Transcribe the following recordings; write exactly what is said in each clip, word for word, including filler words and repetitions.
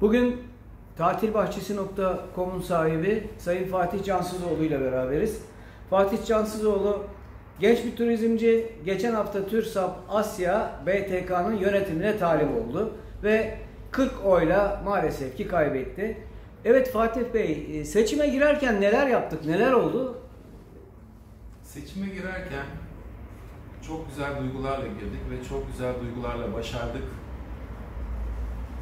Bugün tatil bahçesi nokta com'un sahibi Sayın Fatih Cansızoğlu ile beraberiz. Fatih Cansızoğlu genç bir turizmci, geçen hafta TÜRSAB Asya B T K'nın yönetimine talip oldu ve kırk oyla maalesef ki kaybetti. Evet Fatih Bey, seçime girerken neler yaptık, neler oldu? Seçime girerken çok güzel duygularla girdik ve çok güzel duygularla başardık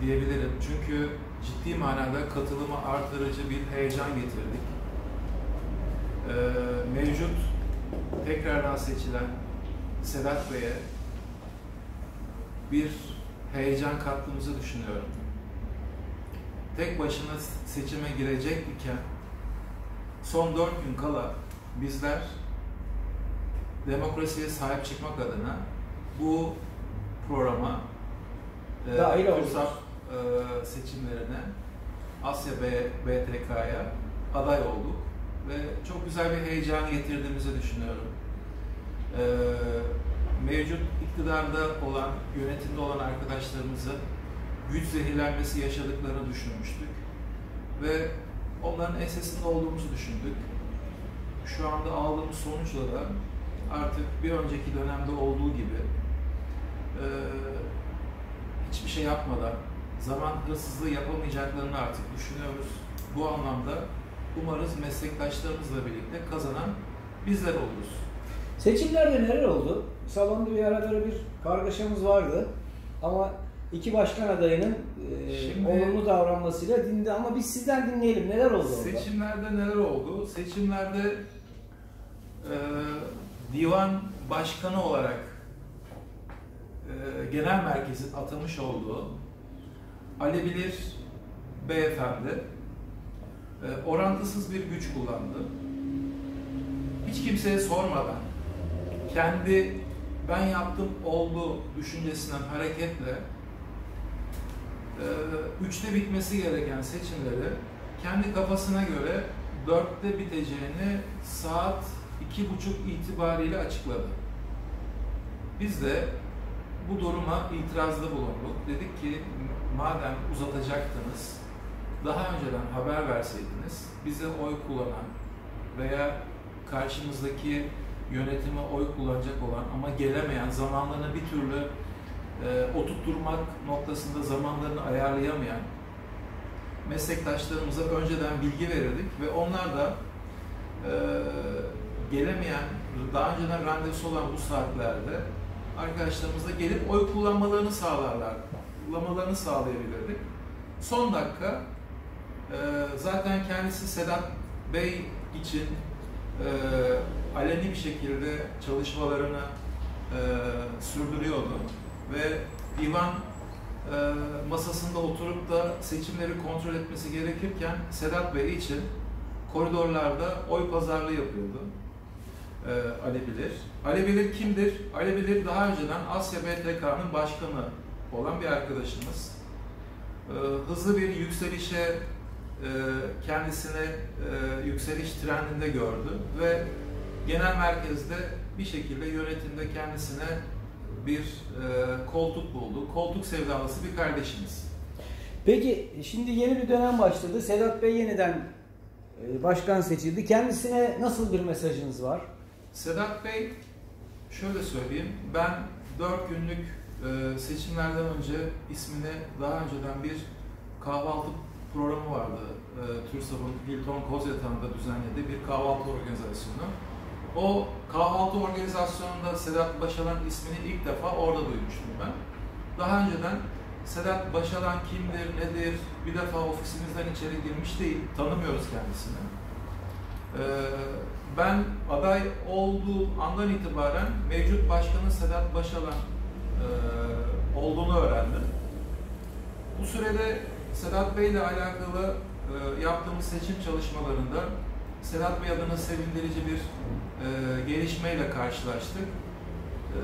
diyebilirim. Çünkü ciddi manada katılımı artırıcı bir heyecan getirdik. Ee, mevcut tekrardan seçilen Sedat Bey'e bir heyecan kattığımızı düşünüyorum. Tek başına seçime girecek iken son dört gün kala bizler demokrasiye sahip çıkmak adına bu programa dahil olursak seçimlerine Asya B T K'ya aday olduk ve çok güzel bir heyecan getirdiğimizi düşünüyorum. Ee, mevcut iktidarda olan, yönetimde olan arkadaşlarımızı güç zehirlenmesi yaşadıklarını düşünmüştük ve onların ensesinde olduğumuzu düşündük. Şu anda aldığımız sonuçla da artık bir önceki dönemde olduğu gibi e, hiçbir şey yapmadan zaman hırsızlığı yapamayacaklarını artık düşünüyoruz. Bu anlamda umarız meslektaşlarımızla birlikte kazanan bizler oluruz. Seçimlerde neler oldu? Salonda bir ara böyle bir kargaşamız vardı ama iki başkan adayının e, Şimdi, olumlu davranmasıyla dindi ama biz sizden dinleyelim neler oldu orada? Seçimlerde neler oldu? Seçimlerde e, divan başkanı olarak e, genel merkezi atamış olduğu Ali Bilir beyefendi e, orantısız bir güç kullandı. Hiç kimseye sormadan kendi ben yaptım oldu düşüncesinden hareketle e, üçte bitmesi gereken seçimleri kendi kafasına göre dörtte biteceğini saat iki buçuk itibariyle açıkladı. Biz de bu duruma itirazda bulunduk. Dedik ki madem uzatacaktınız, daha önceden haber verseydiniz, bize oy kullanan veya karşımızdaki yönetime oy kullanacak olan ama gelemeyen, zamanlarını bir türlü e, oturtturmak noktasında zamanlarını ayarlayamayan meslektaşlarımıza önceden bilgi verirdik ve onlar da e, gelemeyen, daha önceden randevusu olan bu saatlerde arkadaşlarımızla gelip oy kullanmalarını sağlarlar, kullanmalarını sağlayabilirdik. Son dakika e, zaten kendisi Sedat Bey için e, aleni bir şekilde çalışmalarını e, sürdürüyordu ve divan e, masasında oturup da seçimleri kontrol etmesi gerekirken Sedat Bey için koridorlarda oy pazarlığı yapıyordu e, Ali Bilir. Ali Bilir kimdir? Ali Bilir daha önceden Asya B T K'nın başkanı olan bir arkadaşımız. E, hızlı bir yükselişe e, kendisini e, yükseliş trendinde gördü ve genel merkezde bir şekilde yönetimde kendisine bir e, koltuk buldu. Koltuk sevdalısı bir kardeşimiz. Peki şimdi yeni bir dönem başladı. Sedat Bey yeniden başkan seçildi. Kendisine nasıl bir mesajınız var? Sedat Bey, şöyle söyleyeyim. Ben dört günlük seçimlerden önce ismini daha önceden bir kahvaltı programı vardı. TÜRSAB'ın Hilton Kozyatağı'nda düzenlediği bir kahvaltı organizasyonu. O kahvaltı organizasyonunda Sedat Başaran ismini ilk defa orada duymuştum ben. Daha önceden Sedat Başaran kimdir, nedir? Bir defa ofisimizden içeri girmiş değil, tanımıyoruz kendisini. Ee, ben aday olduğum andan itibaren mevcut başkanın Sedat Başaran e, olduğunu öğrendim. Bu sürede Sedat Bey ile alakalı e, yaptığımız seçim çalışmalarında Sedat Bey adına sevindirici bir e, gelişmeyle karşılaştık. E,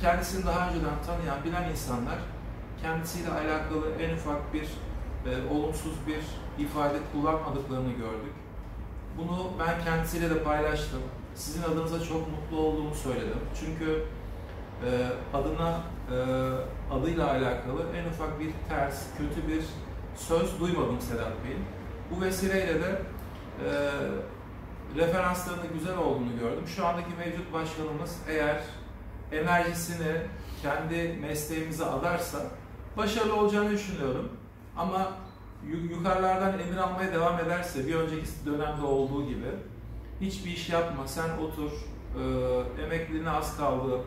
kendisini daha önceden tanıyan, bilen insanlar kendisiyle alakalı en ufak bir e, olumsuz bir ifade kullanmadıklarını gördük. Bunu ben kendisiyle de paylaştım. Sizin adınıza çok mutlu olduğumu söyledim. Çünkü e, adına e, adıyla alakalı en ufak bir ters, kötü bir söz duymadım Sedat Bey'in. Bu vesileyle de e, referanslarının güzel olduğunu gördüm. Şu andaki mevcut başkanımız eğer enerjisini kendi mesleğimize adarsa başarılı olacağını düşünüyorum. Ama yukarılardan emir almaya devam ederse bir önceki dönemde olduğu gibi hiçbir iş yapma, sen otur, e, emekliliğine az kaldı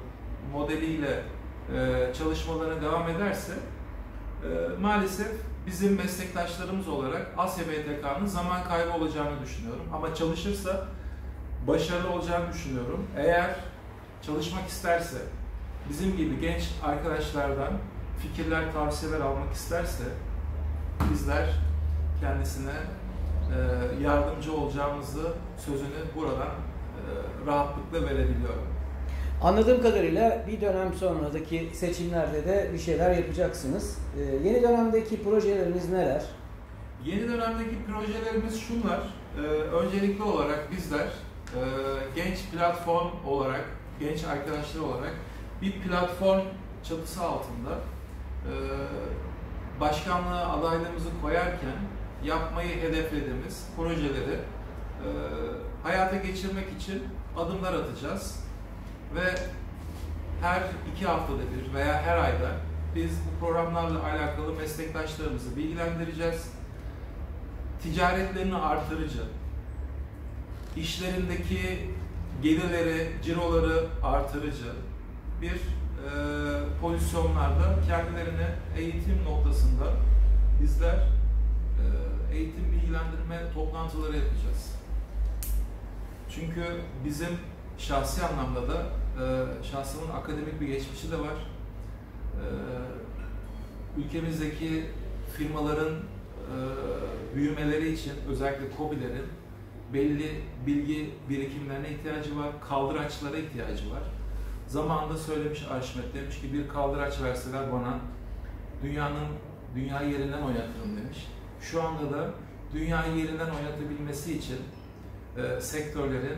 modeliyle e, çalışmalarına devam ederse e, maalesef bizim meslektaşlarımız olarak Asya B T K'nın zaman kaybı olacağını düşünüyorum. Ama çalışırsa başarılı olacağını düşünüyorum. Eğer çalışmak isterse, bizim gibi genç arkadaşlardan fikirler, tavsiyeler almak isterse bizler kendisine yardımcı olacağımızı sözünü buradan rahatlıkla verebiliyorum. Anladığım kadarıyla bir dönem sonraki seçimlerde de bir şeyler yapacaksınız. Ee, yeni dönemdeki projeleriniz neler? Yeni dönemdeki projelerimiz şunlar. Ee, öncelikli olarak bizler e, genç platform olarak, genç arkadaşlar olarak bir platform çatısı altında e, başkanlığa adaylığımızı koyarken yapmayı hedeflediğimiz projeleri e, hayata geçirmek için adımlar atacağız. Ve her iki haftada bir veya her ayda biz bu programlarla alakalı meslektaşlarımızı bilgilendireceğiz. Ticaretlerini artırıcı, işlerindeki gelirleri, ciroları artırıcı bir e, pozisyonlarda kendilerini eğitim noktasında bizler e, eğitim bilgilendirme toplantıları yapacağız. Çünkü bizim şahsi anlamda da şahsımın akademik bir geçmişi de var. Ülkemizdeki firmaların büyümeleri için özellikle KOBİ'lerin belli bilgi birikimlerine ihtiyacı var, kaldıraçlara ihtiyacı var. Zamanında söylemiş Arşimet, demiş ki bir kaldıraç verseler bana dünyanın dünyayı yerinden oynatırım demiş. Şu anda da dünyayı yerinden oynatabilmesi için sektörlerin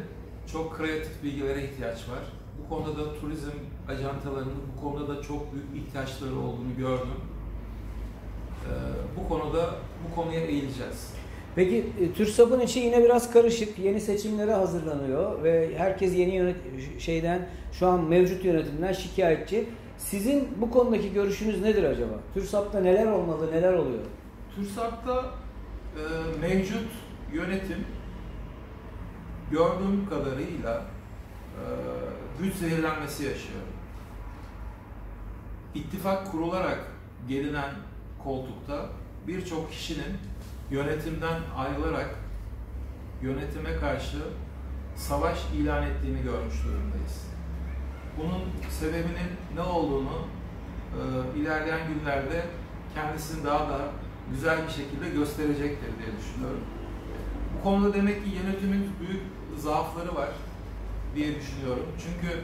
çok kreatif bilgilere ihtiyaç var. Bu konuda da turizm ajantalarının bu konuda da çok büyük ihtiyaçları olduğunu gördüm. Ee, bu konuda bu konuya eğileceğiz. Peki TÜRSAB'ın içi yine biraz karışık. Yeni seçimlere hazırlanıyor ve herkes yeni yönet şeyden şu an mevcut yönetimden şikayetçi. Sizin bu konudaki görüşünüz nedir acaba? TÜRSAB'da neler olmalı, neler oluyor? TÜRSAB'da e, mevcut yönetim gördüğüm kadarıyla e, güç zehirlenmesi yaşıyor. İttifak kurularak gelinen koltukta birçok kişinin yönetimden ayrılarak yönetime karşı savaş ilan ettiğini görmüş durumdayız. Bunun sebebinin ne olduğunu e, ilerleyen günlerde kendisini daha da güzel bir şekilde gösterecektir diye düşünüyorum. Bu konuda demek ki yönetimin büyük zaafları var diye düşünüyorum. Çünkü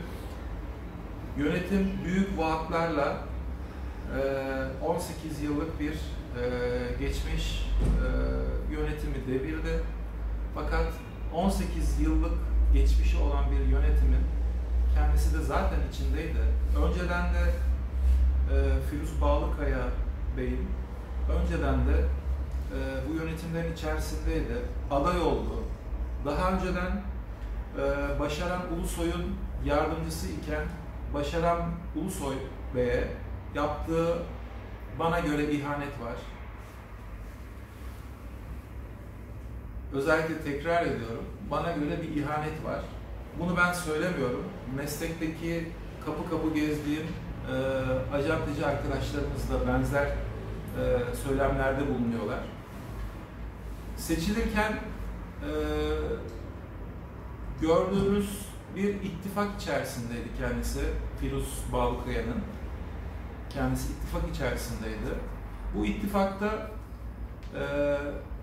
yönetim büyük vaatlarla on sekiz yıllık bir geçmiş yönetimi devirdi. Fakat on sekiz yıllık geçmişi olan bir yönetimin kendisi de zaten içindeydi. Önceden de Firuz Bağlıkaya Bey'in önceden de bu yönetimlerin içerisindeydi, aday oldu. Daha önceden Başaran Ulusoy'un yardımcısı iken Başaran Ulusoy Bey'e yaptığı bana göre ihanet var. Özellikle tekrar ediyorum, bana göre bir ihanet var. Bunu ben söylemiyorum. Meslekteki kapı kapı gezdiğim ajantacı arkadaşlarımız da benzer söylemlerde bulunuyorlar. Seçilirken e, gördüğümüz bir ittifak içerisindeydi kendisi, Firuz Bağlıkaya'nın. Kendisi ittifak içerisindeydi. Bu ittifakta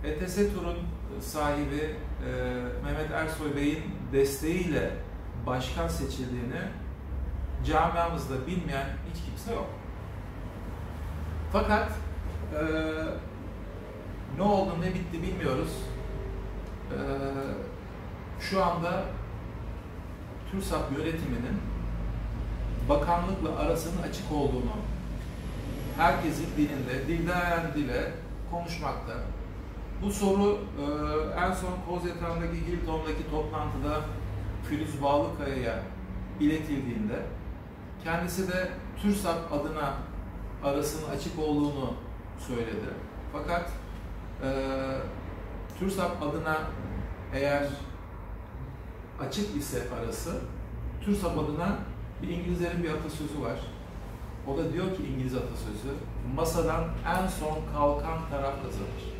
e, E T S Tur'un sahibi e, Mehmet Ersoy Bey'in desteğiyle başkan seçildiğini camiamızda bilmeyen hiç kimse yok. Fakat e, ne oldu ne bitti bilmiyoruz. Ee, şu anda TÜRSAB yönetiminin bakanlıkla arasının açık olduğunu, herkesin dilinde, dilden dile konuşmakta. Bu soru e, en son Koz Yatağı'ndaki Hilton'daki toplantıda Firuz Bağlıkaya'ya iletildiğinde kendisi de TÜRSAB adına arasının açık olduğunu söyledi. Fakat e, TÜRSAB adına eğer açık ise arası, TÜRSAB adına bir İngilizlerin bir atasözü var. O da diyor ki İngiliz atasözü, masadan en son kalkan taraf kazanır.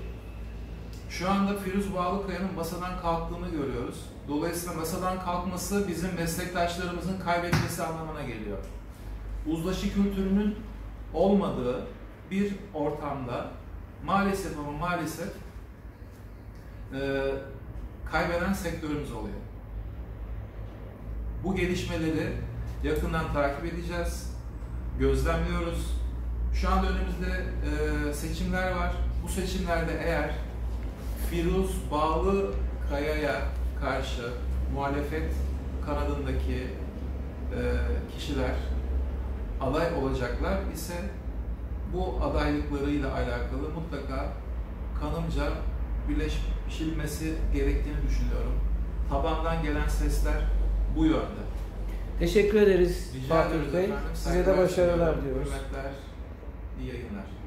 Şu anda Firuz Bağlıkaya'nın masadan kalktığını görüyoruz. Dolayısıyla masadan kalkması bizim meslektaşlarımızın kaybetmesi anlamına geliyor. Uzlaşı kültürünün olmadığı bir ortamda maalesef ama maalesef e, kaybeden sektörümüz oluyor. Bu gelişmeleri yakından takip edeceğiz, gözlemliyoruz. Şu anda önümüzde e, seçimler var. Bu seçimlerde eğer Firuz Bağlıkaya'ya karşı muhalefet kanadındaki e, kişiler aday olacaklar ise bu adaylıklarıyla alakalı mutlaka kanımca birleşilmesi gerektiğini düşünüyorum. Tabandan gelen sesler bu yönde. Teşekkür ederiz Fatih Bey. Size de başarılar diliyoruz. Hürmetler, iyi yayınlar.